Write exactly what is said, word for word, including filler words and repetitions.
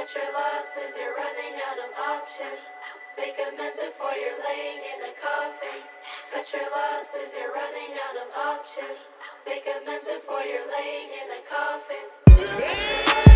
cut your losses, you're running out of options. Make amends before you're laying in a coffin. Cut your losses, you're running out of options. Make amends before you're laying in a coffin.